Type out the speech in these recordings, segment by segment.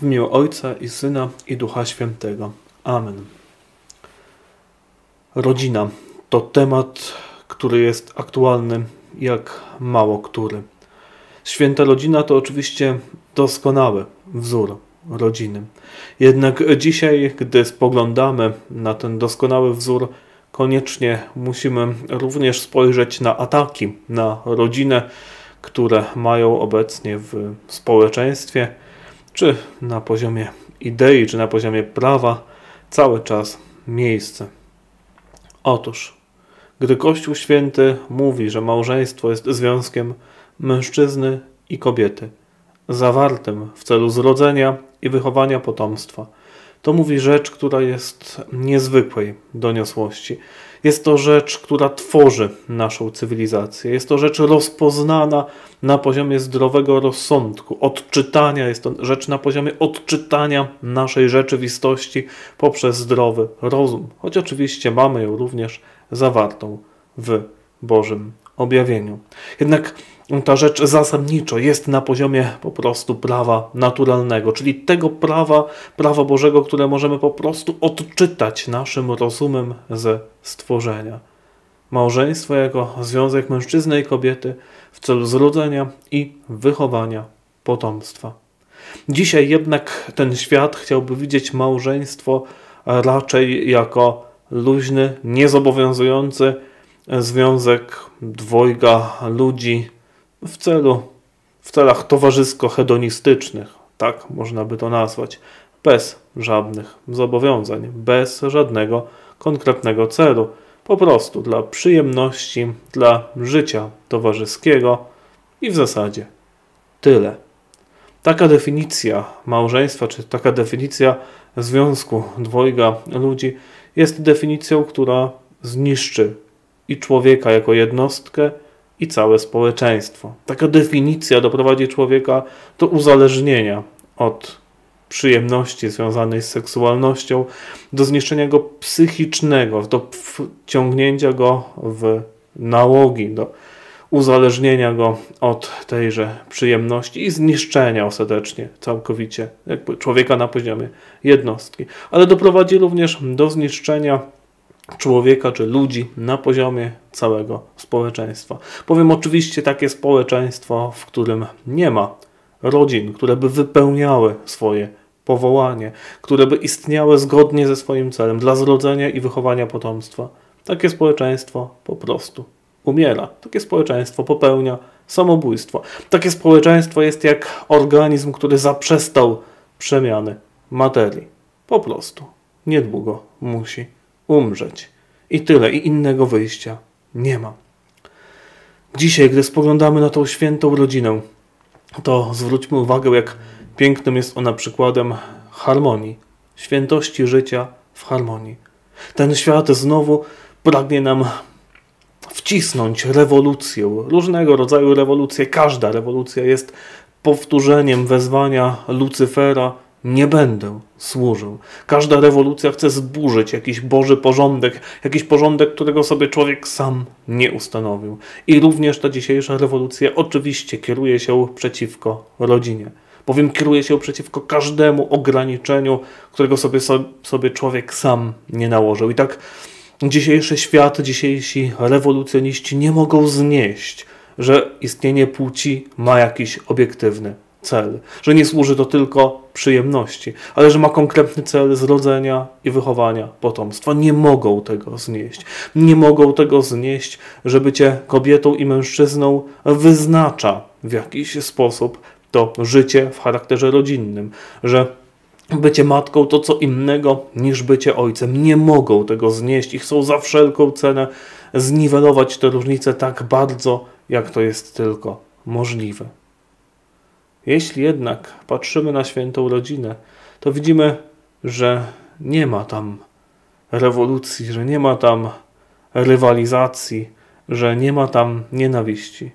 W imię Ojca i Syna, i Ducha Świętego. Amen. Rodzina to temat, który jest aktualny jak mało który. Święta rodzina to oczywiście doskonały wzór rodziny. Jednak dzisiaj, gdy spoglądamy na ten doskonały wzór, koniecznie musimy również spojrzeć na ataki na rodzinę, które mają obecnie w społeczeństwie, czy na poziomie idei, czy na poziomie prawa cały czas miejsce. Otóż, gdy Kościół Święty mówi, że małżeństwo jest związkiem mężczyzny i kobiety, zawartym w celu zrodzenia i wychowania potomstwa, to mówi rzecz, która jest niezwykłej doniosłości. Jest to rzecz, która tworzy naszą cywilizację. Jest to rzecz rozpoznana na poziomie zdrowego rozsądku, odczytania. Jest to rzecz na poziomie odczytania naszej rzeczywistości poprzez zdrowy rozum. Choć oczywiście mamy ją również zawartą w Bożym objawieniu. Jednak ta rzecz zasadniczo jest na poziomie po prostu prawa naturalnego, czyli tego prawa Bożego, które możemy po prostu odczytać naszym rozumem ze stworzenia. Małżeństwo jako związek mężczyzny i kobiety w celu zrodzenia i wychowania potomstwa. Dzisiaj jednak ten świat chciałby widzieć małżeństwo raczej jako luźny, niezobowiązujący związek dwojga ludzi, w celach towarzysko-hedonistycznych, tak można by to nazwać, bez żadnych zobowiązań, bez żadnego konkretnego celu, po prostu dla przyjemności, dla życia towarzyskiego i w zasadzie tyle. Taka definicja małżeństwa, czy taka definicja związku dwojga ludzi jest definicją, która zniszczy i człowieka jako jednostkę, i całe społeczeństwo. Taka definicja doprowadzi człowieka do uzależnienia od przyjemności związanej z seksualnością, do zniszczenia go psychicznego, do wciągnięcia go w nałogi, do uzależnienia go od tejże przyjemności i zniszczenia ostatecznie, całkowicie jakby człowieka na poziomie jednostki. Ale doprowadzi również do zniszczenia człowieka czy ludzi na poziomie całego społeczeństwa. Powiem oczywiście takie społeczeństwo, w którym nie ma rodzin, które by wypełniały swoje powołanie, które by istniały zgodnie ze swoim celem dla zrodzenia i wychowania potomstwa. Takie społeczeństwo po prostu umiera. Takie społeczeństwo popełnia samobójstwo. Takie społeczeństwo jest jak organizm, który zaprzestał przemiany materii. Po prostu niedługo musi umrzeć. I tyle. I innego wyjścia nie ma. Dzisiaj, gdy spoglądamy na tą świętą rodzinę, to zwróćmy uwagę, jak pięknym jest ona przykładem harmonii. Świętości życia w harmonii. Ten świat znowu pragnie nam wcisnąć rewolucję. Różnego rodzaju rewolucje. Każda rewolucja jest powtórzeniem wezwania Lucyfera: nie będę służył. Każda rewolucja chce zburzyć jakiś Boży porządek, którego sobie człowiek sam nie ustanowił. I również ta dzisiejsza rewolucja oczywiście kieruje się przeciwko rodzinie. Bowiem kieruje się przeciwko każdemu ograniczeniu, którego sobie człowiek sam nie nałożył. I tak dzisiejszy świat, dzisiejsi rewolucjoniści nie mogą znieść, że istnienie płci ma jakiś obiektywny cel, że nie służy to tylko przyjemności, ale że ma konkretny cel zrodzenia i wychowania potomstwa. Nie mogą tego znieść. Nie mogą tego znieść, że bycie kobietą i mężczyzną wyznacza w jakiś sposób to życie w charakterze rodzinnym, że bycie matką to co innego niż bycie ojcem. Nie mogą tego znieść i chcą za wszelką cenę zniwelować te różnice tak bardzo, jak to jest tylko możliwe. Jeśli jednak patrzymy na świętą rodzinę, to widzimy, że nie ma tam rewolucji, że nie ma tam rywalizacji, że nie ma tam nienawiści.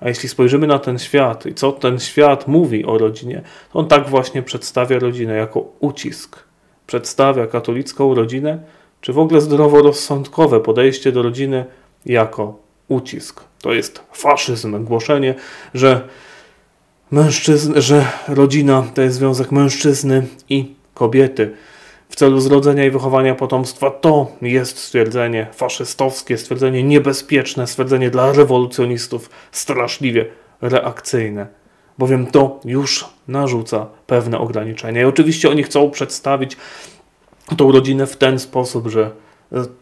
A jeśli spojrzymy na ten świat i co ten świat mówi o rodzinie, to on tak właśnie przedstawia rodzinę jako ucisk. Przedstawia katolicką rodzinę, czy w ogóle zdroworozsądkowe podejście do rodziny jako ucisk. To jest faszyzm, głoszenie, że że rodzina to jest związek mężczyzny i kobiety. W celu zrodzenia i wychowania potomstwa to jest stwierdzenie faszystowskie, stwierdzenie niebezpieczne, stwierdzenie dla rewolucjonistów straszliwie reakcyjne, bowiem to już narzuca pewne ograniczenia. I oczywiście oni chcą przedstawić tą rodzinę w ten sposób, że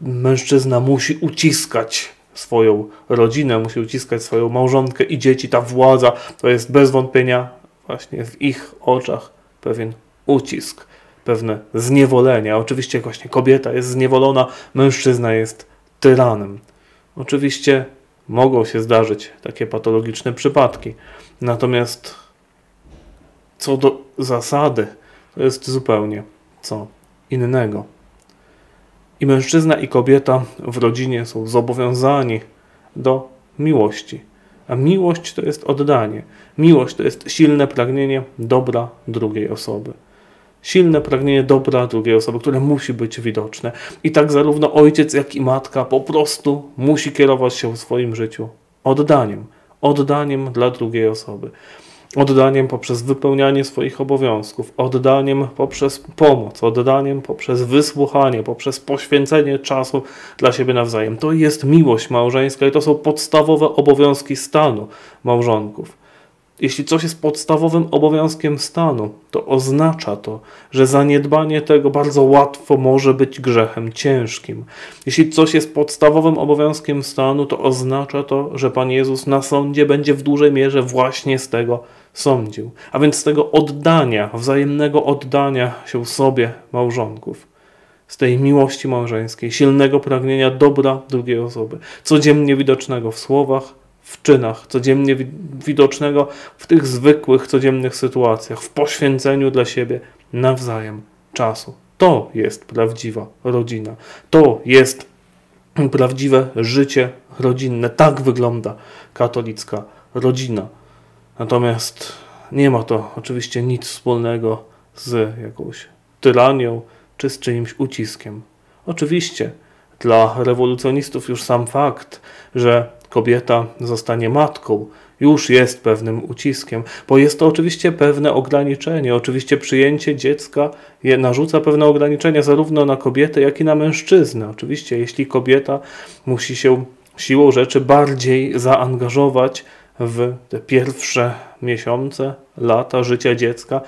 mężczyzna musi uciskać swoją rodzinę, musi uciskać swoją małżonkę i dzieci. Ta władza to jest bez wątpienia właśnie w ich oczach pewien ucisk, pewne zniewolenie. Oczywiście właśnie kobieta jest zniewolona, mężczyzna jest tyranem. Oczywiście mogą się zdarzyć takie patologiczne przypadki. Natomiast co do zasady, to jest zupełnie co innego. I mężczyzna i kobieta w rodzinie są zobowiązani do miłości. A miłość to jest oddanie. Miłość to jest silne pragnienie dobra drugiej osoby. Silne pragnienie dobra drugiej osoby, które musi być widoczne. I tak zarówno ojciec, jak i matka po prostu musi kierować się w swoim życiu oddaniem. Oddaniem dla drugiej osoby. Oddaniem poprzez wypełnianie swoich obowiązków, oddaniem poprzez pomoc, oddaniem poprzez wysłuchanie, poprzez poświęcenie czasu dla siebie nawzajem. To jest miłość małżeńska i to są podstawowe obowiązki stanu małżonków. Jeśli coś jest podstawowym obowiązkiem stanu, to oznacza to, że zaniedbanie tego bardzo łatwo może być grzechem ciężkim. Jeśli coś jest podstawowym obowiązkiem stanu, to oznacza to, że Pan Jezus na sądzie będzie w dużej mierze właśnie z tego sądził. A więc z tego oddania, wzajemnego oddania się sobie małżonków, z tej miłości małżeńskiej, silnego pragnienia dobra drugiej osoby, codziennie widocznego w słowach, w czynach, codziennie widocznego w tych zwykłych, codziennych sytuacjach, w poświęceniu dla siebie nawzajem czasu. To jest prawdziwa rodzina. To jest prawdziwe życie rodzinne. Tak wygląda katolicka rodzina. Natomiast nie ma to oczywiście nic wspólnego z jakąś tyranią czy z czyimś uciskiem. Oczywiście dla rewolucjonistów już sam fakt, że kobieta zostanie matką, już jest pewnym uciskiem, bo jest to oczywiście pewne ograniczenie. Oczywiście przyjęcie dziecka narzuca pewne ograniczenia zarówno na kobietę, jak i na mężczyznę. Oczywiście jeśli kobieta musi się siłą rzeczy bardziej zaangażować w te pierwsze miesiące, lata życia dziecka,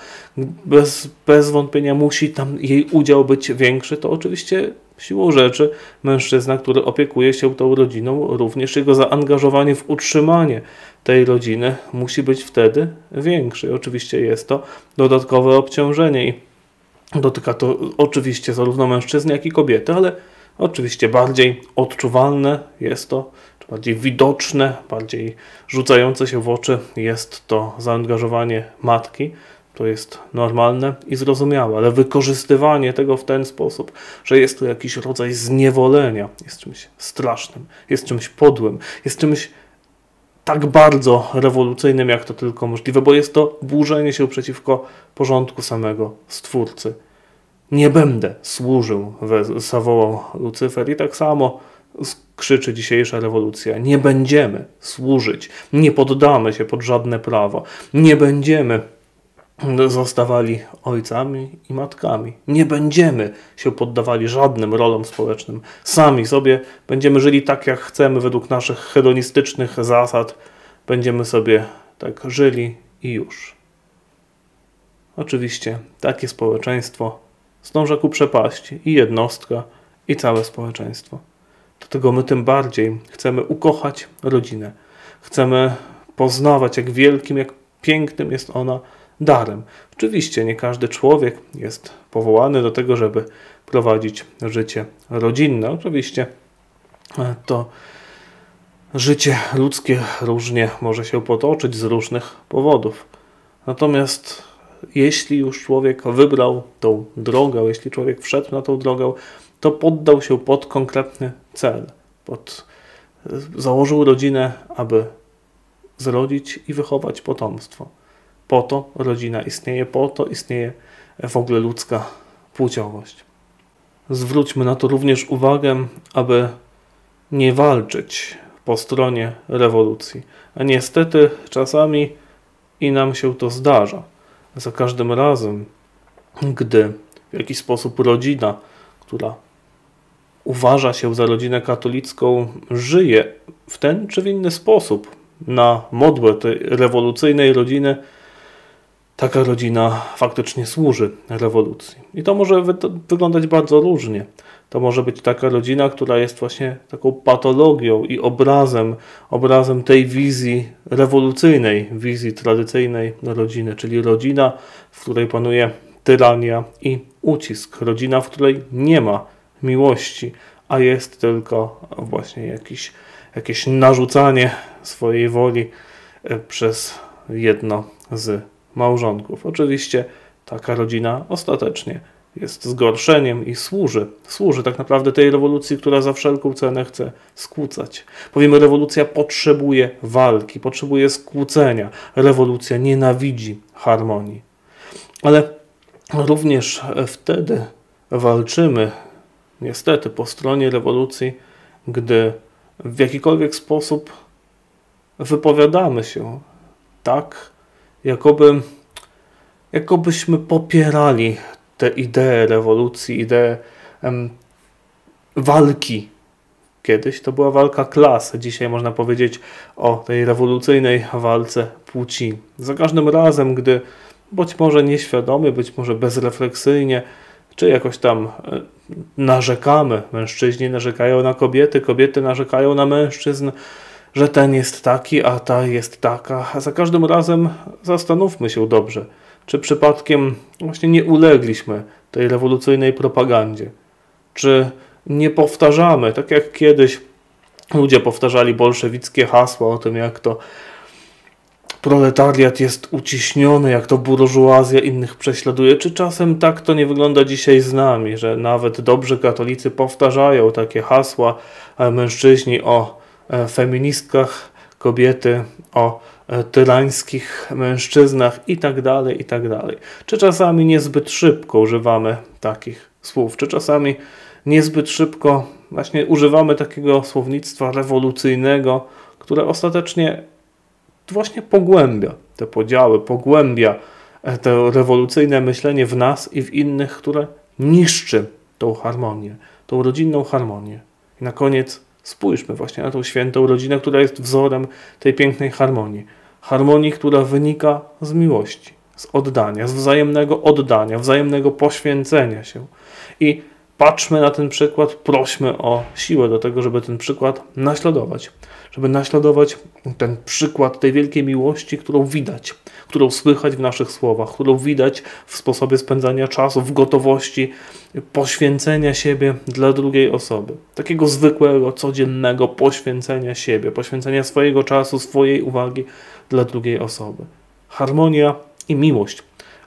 bez wątpienia musi tam jej udział być większy, to oczywiście siłą rzeczy mężczyzna, który opiekuje się tą rodziną, również jego zaangażowanie w utrzymanie tej rodziny musi być wtedy większe. I oczywiście jest to dodatkowe obciążenie i dotyka to oczywiście zarówno mężczyzny, jak i kobiety, ale oczywiście bardziej odczuwalne jest to, czy bardziej widoczne, bardziej rzucające się w oczy jest to zaangażowanie matki. To jest normalne i zrozumiałe, ale wykorzystywanie tego w ten sposób, że jest to jakiś rodzaj zniewolenia, jest czymś strasznym, jest czymś podłym, jest czymś tak bardzo rewolucyjnym, jak to tylko możliwe, bo jest to burzenie się przeciwko porządku samego Stwórcy. Nie będę służył, zawołał Lucyfer i tak samo krzyczy dzisiejsza rewolucja. Nie będziemy służyć, nie poddamy się pod żadne prawo, nie będziemy zostawali ojcami i matkami. Nie będziemy się poddawali żadnym rolom społecznym. Sami sobie będziemy żyli tak, jak chcemy, według naszych hedonistycznych zasad. Będziemy sobie tak żyli i już. Oczywiście takie społeczeństwo zdąży ku przepaści i jednostka, i całe społeczeństwo. Dlatego my tym bardziej chcemy ukochać rodzinę. Chcemy poznawać, jak wielkim, jak pięknym jest ona darem. Oczywiście nie każdy człowiek jest powołany do tego, żeby prowadzić życie rodzinne. Oczywiście to życie ludzkie różnie może się potoczyć z różnych powodów. Natomiast jeśli już człowiek wybrał tą drogę, jeśli człowiek wszedł na tą drogę, to poddał się pod konkretny cel. Założył rodzinę, aby zrodzić i wychować potomstwo. Po to rodzina istnieje, po to istnieje w ogóle ludzka płciowość. Zwróćmy na to również uwagę, aby nie walczyć po stronie rewolucji. A niestety czasami I nam się to zdarza. Za każdym razem, gdy w jakiś sposób rodzina, która uważa się za rodzinę katolicką, żyje w ten czy w inny sposób na modłę tej rewolucyjnej rodziny, taka rodzina faktycznie służy rewolucji. I to może wyglądać bardzo różnie. To może być taka rodzina, która jest właśnie taką patologią i obrazem tej wizji rewolucyjnej, wizji tradycyjnej rodziny, czyli rodzina, w której panuje tyrania i ucisk. Rodzina, w której nie ma miłości, a jest tylko właśnie jakieś narzucanie swojej woli przez jedno z małżonków. Oczywiście taka rodzina ostatecznie jest zgorszeniem i służy tak naprawdę tej rewolucji, która za wszelką cenę chce skłócać. Powiemy, rewolucja potrzebuje walki, potrzebuje skłócenia. Rewolucja nienawidzi harmonii. Ale również wtedy walczymy, niestety, po stronie rewolucji, gdy w jakikolwiek sposób wypowiadamy się tak, jakobyśmy popierali tę ideę rewolucji, ideę walki. Kiedyś to była walka klas, dzisiaj można powiedzieć o tej rewolucyjnej walce płci. Za każdym razem, gdy być może nieświadomie, być może bezrefleksyjnie, czy jakoś tam narzekamy, mężczyźni narzekają na kobiety, kobiety narzekają na mężczyzn, że ten jest taki, a ta jest taka. A za każdym razem zastanówmy się dobrze, czy przypadkiem właśnie nie ulegliśmy tej rewolucyjnej propagandzie. Czy nie powtarzamy, tak jak kiedyś ludzie powtarzali bolszewickie hasła o tym, jak to proletariat jest uciśniony, jak to burżuazja innych prześladuje. Czy czasem tak to nie wygląda dzisiaj z nami, że nawet dobrzy katolicy powtarzają takie hasła, mężczyźni o feministkach, kobiety o tyrańskich mężczyznach i tak dalej. Czy czasami niezbyt szybko używamy takich słów? Czy czasami niezbyt szybko właśnie używamy takiego słownictwa rewolucyjnego, które ostatecznie właśnie pogłębia te podziały, pogłębia to rewolucyjne myślenie w nas i w innych, które niszczy tą harmonię, tą rodzinną harmonię. I na koniec spójrzmy właśnie na tą świętą rodzinę, która jest wzorem tej pięknej harmonii. Harmonii, która wynika z miłości, z oddania, z wzajemnego oddania, wzajemnego poświęcenia się. I patrzmy na ten przykład, prośmy o siłę do tego, żeby ten przykład naśladować. Żeby naśladować ten przykład tej wielkiej miłości, którą widać, którą słychać w naszych słowach, którą widać w sposobie spędzania czasu, w gotowości poświęcenia siebie dla drugiej osoby. Takiego zwykłego, codziennego poświęcenia siebie, poświęcenia swojego czasu, swojej uwagi dla drugiej osoby. Harmonia i miłość,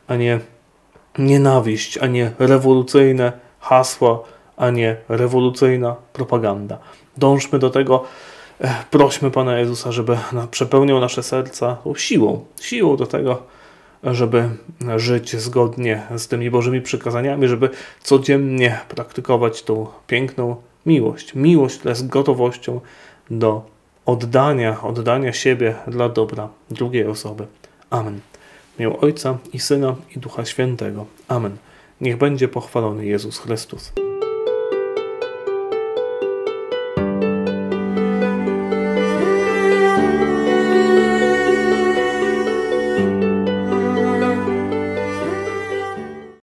a nie nienawiść, a nie rewolucyjne hasła, a nie rewolucyjna propaganda. Dążmy do tego, prośmy Pana Jezusa, żeby przepełniał nasze serca siłą do tego, żeby żyć zgodnie z tymi Bożymi przykazaniami, żeby codziennie praktykować tą piękną miłość. Miłość, która jest gotowością do oddania siebie dla dobra drugiej osoby. Amen. W imię Ojca i Syna, i Ducha Świętego. Amen. Niech będzie pochwalony Jezus Chrystus.